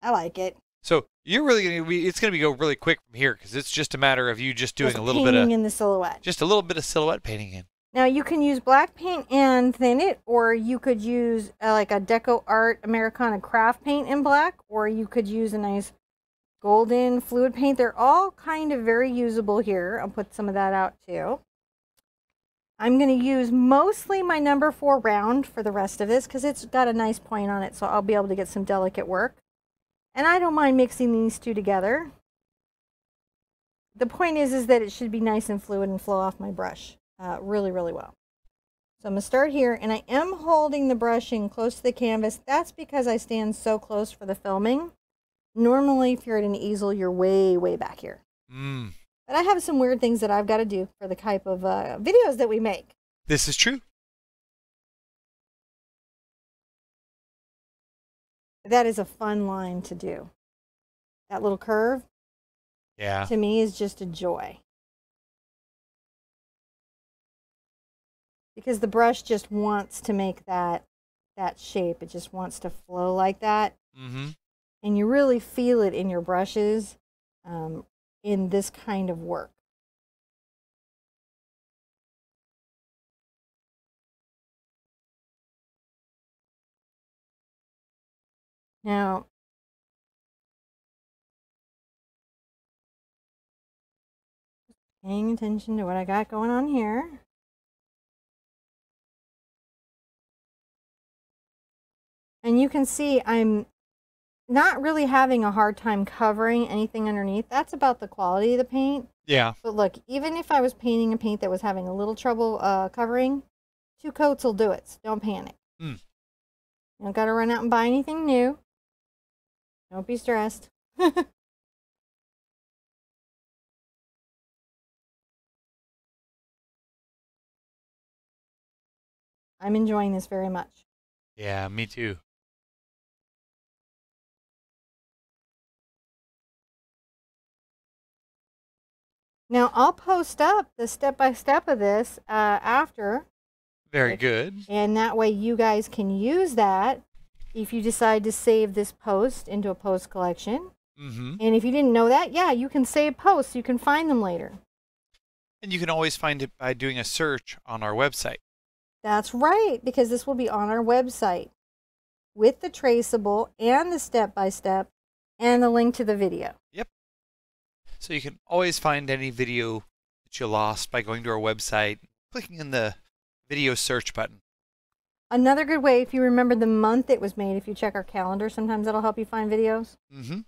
I like it. So you're really going to be, it's going to be go really quick from here, because it's just a matter of you just doing just a little bit of painting in the silhouette. Just a little bit of silhouette painting in. Now you can use black paint and thin it, or you could use uh, like a Deco Art Americana craft paint in black, or you could use a nice golden fluid paint. They're all kind of very usable here. I'll put some of that out too. I'm going to use mostly my number four round for the rest of this, because it's got a nice point on it, so I'll be able to get some delicate work. And I don't mind mixing these two together. The point is, is that it should be nice and fluid and flow off my brush uh, really, really well. So I'm going to start here, and I am holding the brush in close to the canvas. That's because I stand so close for the filming. Normally, if you're at an easel, you're way, way back here. Mm. But I have some weird things that I've got to do for the type of uh, videos that we make. This is true. That is a fun line to do. That little curve, yeah, to me is just a joy. Because the brush just wants to make that, that shape. It just wants to flow like that. Mm-hmm. And you really feel it in your brushes um, in this kind of work. Now, paying attention to what I got going on here. And you can see I'm not really having a hard time covering anything underneath. That's about the quality of the paint. Yeah. But look, even if I was painting a paint that was having a little trouble uh, covering, two coats will do it. So don't panic. Mm. You don't got to run out and buy anything new. Don't be stressed. I'm enjoying this very much. Yeah, me too. Now, I'll post up the step-by-step of this uh, after. Very good. And that way you guys can use that if you decide to save this post into a post collection. Mm-hmm. And if you didn't know that, yeah, you can save posts. You can find them later. And you can always find it by doing a search on our website. That's right, because this will be on our website with the traceable and the step-by-step and the link to the video. Yep. So you can always find any video that you lost by going to our website, clicking in the video search button. Another good way, if you remember the month it was made, if you check our calendar, sometimes that'll help you find videos. Mm-hmm.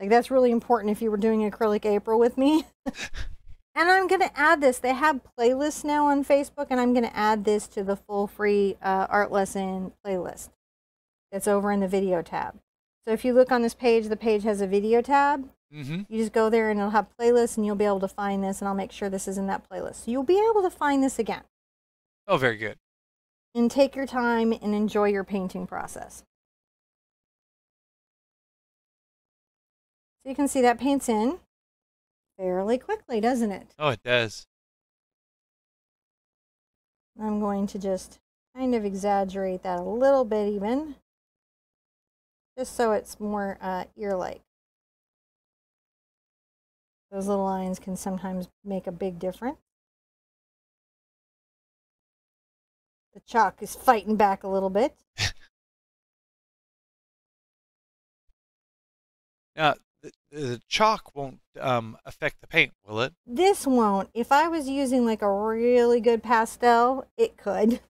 Like, that's really important if you were doing Acrylic April with me. And I'm going to add this. They have playlists now on Facebook, and I'm going to add this to the full free uh, art lesson playlist that's over in the video tab. So if you look on this page, the page has a video tab. Mm-hmm. You just go there, and it'll have playlists, and you'll be able to find this, and I'll make sure this is in that playlist. So you'll be able to find this again. Oh, very good. And take your time and enjoy your painting process. So you can see that paints in fairly quickly, doesn't it? Oh, it does. I'm going to just kind of exaggerate that a little bit even, just so it's more uh, ear-like. Those little lines can sometimes make a big difference. The The chalk is fighting back a little bit. Now, the, the chalk won't um, affect the paint, will it? This won't. If I was using like a really good pastel, it could.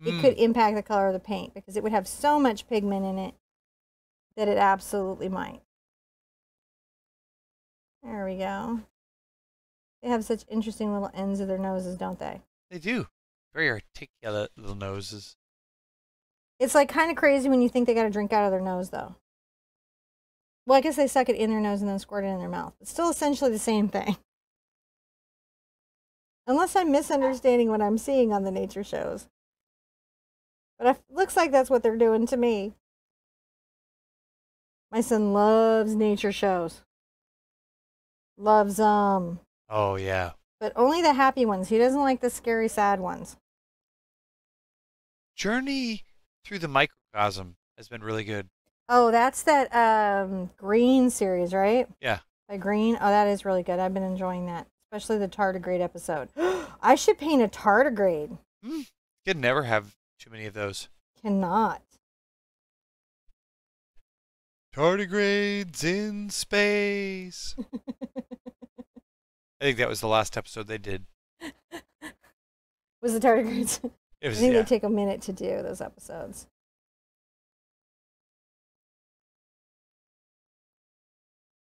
Mm. It could impact the color of the paint because it would have so much pigment in it that it absolutely might. There we go. They have such interesting little ends of their noses, don't they? They do. Very articulate little noses. It's like kind of crazy when you think they got to drink out of their nose, though. Well, I guess they suck it in their nose and then squirt it in their mouth. It's still essentially the same thing. Unless I'm misunderstanding what I'm seeing on the nature shows. But it looks like that's what they're doing to me. My son loves nature shows. Loves them. Um, oh, yeah. But only the happy ones. He doesn't like the scary, sad ones. Journey Through the Microcosm has been really good. Oh, that's that um, Green series, right? Yeah. By Green? Oh, that is really good. I've been enjoying that. Especially the tardigrade episode. I should paint a tardigrade. Mm, you can never have too many of those. Cannot. Tardigrades in space. I think that was the last episode they did. Was the tardigrades? It was, I think yeah. They take a minute to do those episodes.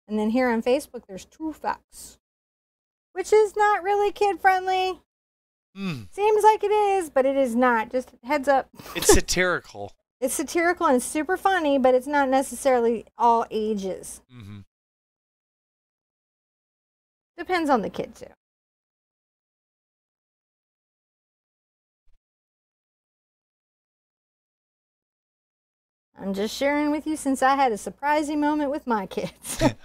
And then here on Facebook, there's True Facts, which is not really kid-friendly. Mm. Seems like it is, but it is not. Just heads up. It's satirical. It's satirical and super funny, but it's not necessarily all ages. Mm-hmm. Depends on the kid, too. I'm just sharing with you since I had a surprising moment with my kids. But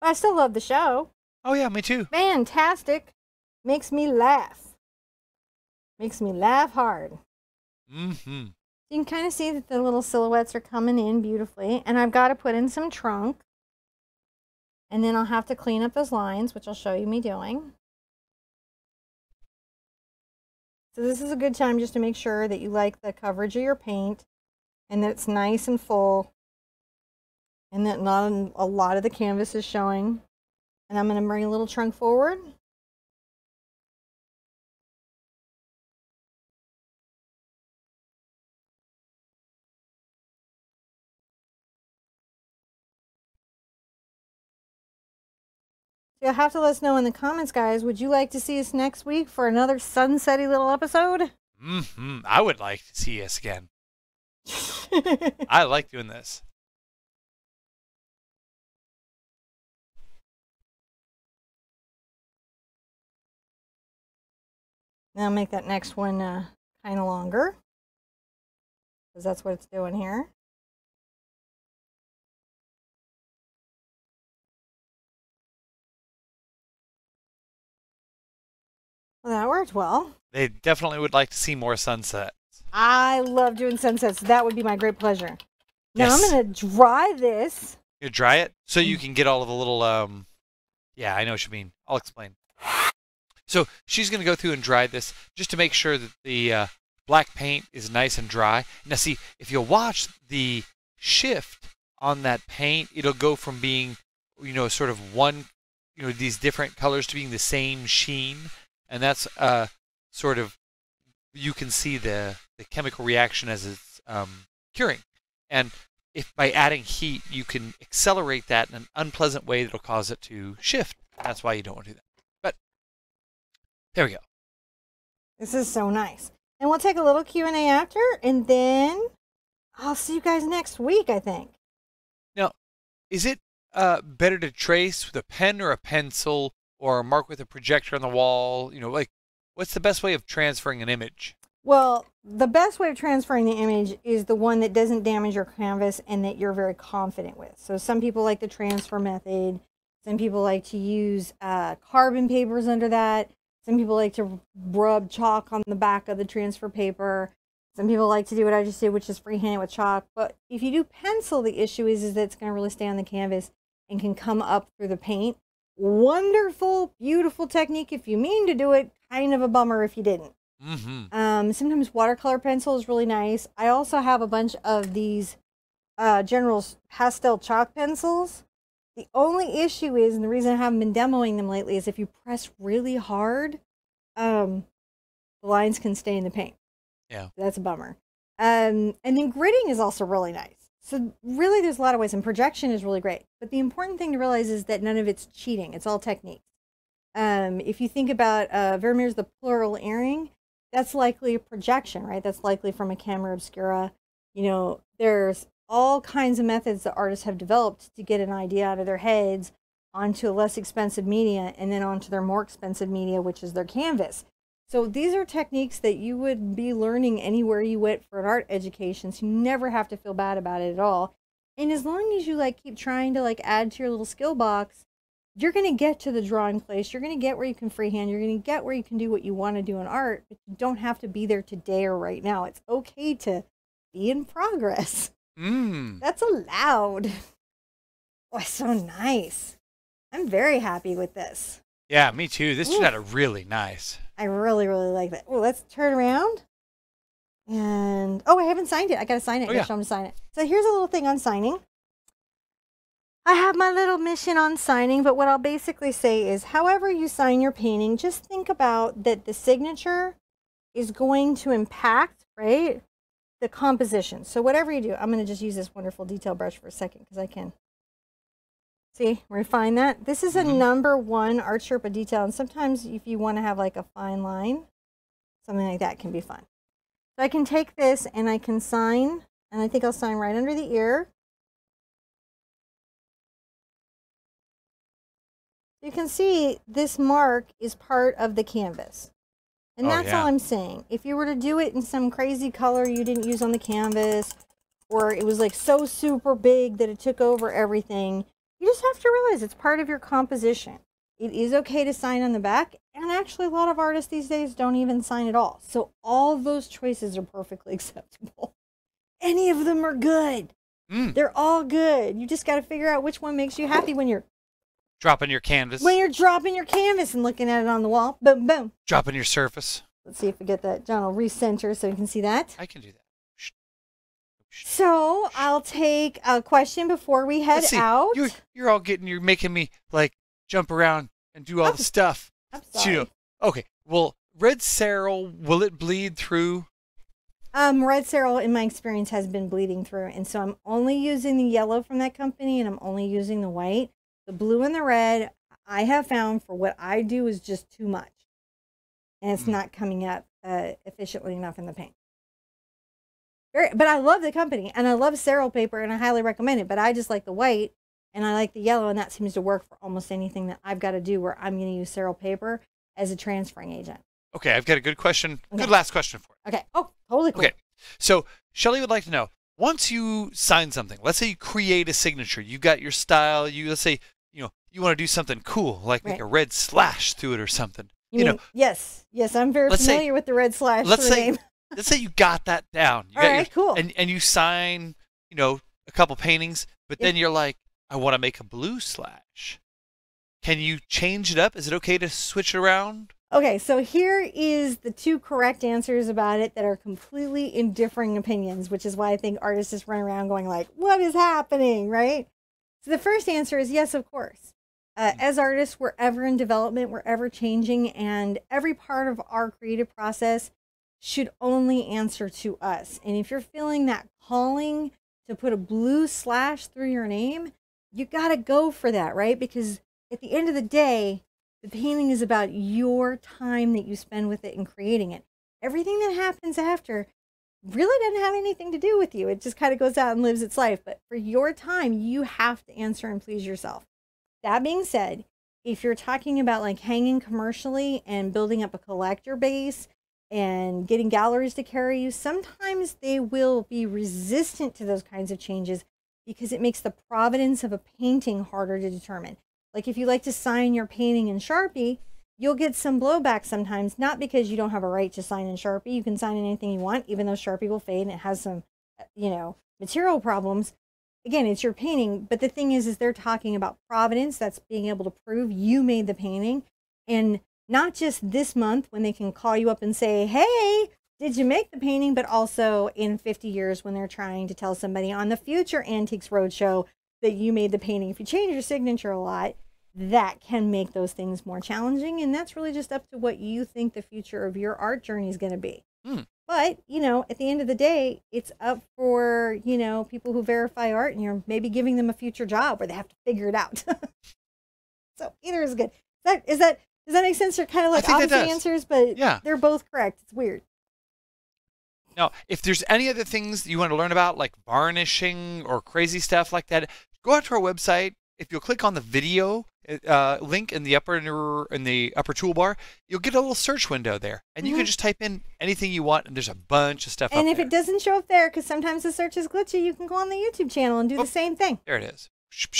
I still love the show. Oh, yeah, me too. Fantastic. Makes me laugh. Makes me laugh hard. Mm-hmm. You can kind of see that the little silhouettes are coming in beautifully. And I've got to put in some trunk. And then I'll have to clean up those lines, which I'll show you me doing. So this is a good time just to make sure that you like the coverage of your paint and that it's nice and full and that not a lot of the canvas is showing. And I'm going to bring a little trunk forward. You'll have to let us know in the comments, guys. Would you like to see us next week for another sunsetty little episode? Mm-hmm. I would like to see us again. I like doing this. Now make that next one uh, kind of longer. Because that's what it's doing here. Well, that worked well. They definitely would like to see more sunsets. I love doing sunsets. That would be my great pleasure. Now yes. I'm going to dry this. You dry it so you can get all of the little, um, yeah, I know what you mean. I'll explain. So she's going to go through and dry this just to make sure that the uh, black paint is nice and dry. Now see, if you'll watch the shift on that paint, it'll go from being, you know, sort of one, you know, these different colors to being the same sheen. And that's uh, sort of, you can see the, the chemical reaction as it's um, curing. And if by adding heat, you can accelerate that in an unpleasant way that'll cause it to shift. That's why you don't want to do that. But there we go. This is so nice. And we'll take a little Q and A after, and then I'll see you guys next week, I think. Now, is it uh, better to trace with a pen or a pencil? Or mark with a projector on the wall, you know, like, what's the best way of transferring an image? Well, the best way of transferring the image is the one that doesn't damage your canvas and that you're very confident with. So some people like the transfer method. Some people like to use uh, carbon papers under that. Some people like to rub chalk on the back of the transfer paper. Some people like to do what I just did, which is freehand with chalk. But if you do pencil, the issue is, is that it's going to really stay on the canvas and can come up through the paint. Wonderful, beautiful technique if you mean to do it. Kind of a bummer if you didn't. Mm-hmm. Um, sometimes watercolor pencil is really nice. I also have a bunch of these uh, General's pastel chalk pencils. The only issue is, and the reason I haven't been demoing them lately, is if you press really hard, um, the lines can stay in the paint. Yeah. That's a bummer. Um, and then gritting is also really nice. So really there's a lot of ways, and projection is really great. But the important thing to realize is that none of it's cheating. It's all technique. Um, if you think about uh, Vermeer's The Pearl Earring, that's likely a projection, right? That's likely from a camera obscura. You know, there's all kinds of methods that artists have developed to get an idea out of their heads onto a less expensive media and then onto their more expensive media, which is their canvas. So these are techniques that you would be learning anywhere you went for an art education, so you never have to feel bad about it at all. And as long as you like keep trying to like add to your little skill box, you're going to get to the drawing place. You're going to get where you can freehand. You're going to get where you can do what you want to do in art, but you don't have to be there today or right now. It's okay to be in progress. Mm. That's allowed. Oh, it's so nice. I'm very happy with this. Yeah, me too. This turned out really nice. I really, really like that. Well, let's turn around. And, oh, I haven't signed it. I got to sign it. Oh, yeah. I'm going to sign it. So here's a little thing on signing. I have my little mission on signing, but what I'll basically say is, however you sign your painting, just think about that the signature is going to impact, right, the composition. So whatever you do, I'm going to just use this wonderful detail brush for a second because I can. See, refine that. This is a mm-hmm. number one art Sherpa detail, and sometimes if you want to have like a fine line, something like that can be fun. So I can take this and I can sign, and I think I'll sign right under the ear. You can see this mark is part of the canvas. And that's oh, yeah. all I'm saying. If you were to do it in some crazy color you didn't use on the canvas, or it was like so super big that it took over everything, you just have to realize it's part of your composition. It is okay to sign on the back. And actually, a lot of artists these days don't even sign at all. So all those choices are perfectly acceptable. Any of them are good. Mm. They're all good. You just got to figure out which one makes you happy when you're dropping your canvas. When you're dropping your canvas and looking at it on the wall. Boom, boom. Dropping your surface. Let's see if we get that. John will recenter so you can see that. I can do that. So I'll take a question before we head see, out. You're, you're all getting, you're making me like jump around and do all I'm, the stuff. I'm sorry. You. Okay. Well, red Sarol, will it bleed through? Um, red Sarol, in my experience, has been bleeding through. And so I'm only using the yellow from that company, and I'm only using the white. The blue and the red, I have found for what I do is just too much. And it's mm. not coming up uh, efficiently enough in the paint. Very, but I love the company, and I love Sarol paper, and I highly recommend it. But I just like the white, and I like the yellow, and that seems to work for almost anything that I've got to do where I'm going to use Sarol paper as a transferring agent. Okay, I've got a good question. Okay. Good last question for you. Okay. Oh, totally cool. Okay. So Shelley would like to know, once you sign something, let's say you create a signature, you've got your style, you let's say, you know, you want to do something cool, like right. make a red slash through it or something. You, you mean, know, yes, yes, I'm very familiar say, with the red slash. Let's say, name. Let's say you got that down. You All got right, your, cool. And, and you sign, you know, a couple paintings, but then if, you're like, I want to make a blue slash. Can you change it up? Is it okay to switch it around? Okay, so here is the two correct answers about it that are completely in differing opinions, which is why I think artists just run around going like, what is happening, right? So the first answer is yes, of course. Uh, as artists, we're ever in development, we're ever changing, and every part of our creative process should only answer to us. And if you're feeling that calling to put a blue slash through your name, you gotta go for that, right? Because at the end of the day, the painting is about your time that you spend with it and creating it. Everything that happens after really doesn't have anything to do with you. It just kind of goes out and lives its life. But for your time, you have to answer and please yourself. That being said, if you're talking about like hanging commercially and building up a collector base and getting galleries to carry you, sometimes they will be resistant to those kinds of changes because it makes the provenance of a painting harder to determine. Like if you like to sign your painting in Sharpie, you'll get some blowback sometimes, not because you don't have a right to sign in Sharpie. You can sign in anything you want, even though Sharpie will fade and it has some, you know, material problems. again, it's your painting, but the thing is, is they're talking about provenance. That's being able to prove you made the painting, and not just this month when they can call you up and say, hey, did you make the painting? But also in fifty years when they're trying to tell somebody on the future Antiques Roadshow that you made the painting. If you change your signature a lot, that can make those things more challenging. And that's really just up to what you think the future of your art journey is going to be. Mm. But, you know, at the end of the day, it's up for, you know, people who verify art, and you're maybe giving them a future job where they have to figure it out. So either is good. Is that, is that, does that make sense? They're kind of like opposite answers, but yeah, they're both correct. It's weird. Now, if there's any other things you want to learn about, like varnishing or crazy stuff like that, go out to our website. If you'll click on the video uh, link in the upper in the upper toolbar, you'll get a little search window there, and you mm-hmm. can just type in anything you want, and there's a bunch of stuff. And up if there. It doesn't show up there, because sometimes the search is glitchy, you can go on the YouTube channel and do oh, the same thing. There it is.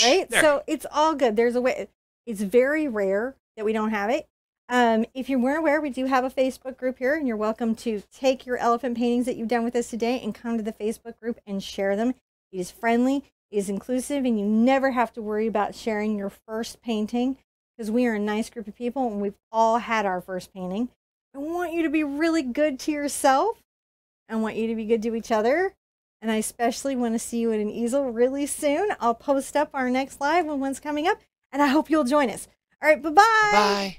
Right. There. So it's all good. There's a way. It's very rare that we don't have it. Um, if you weren't aware, we do have a Facebook group here, and you're welcome to take your elephant paintings that you've done with us today and come to the Facebook group and share them. It is friendly. Is inclusive, and you never have to worry about sharing your first painting, because we are a nice group of people and we've all had our first painting. I want you to be really good to yourself. I want you to be good to each other. And I especially want to see you at an easel really soon. I'll post up our next live when one's coming up, and I hope you'll join us. All right, bye-bye. Bye.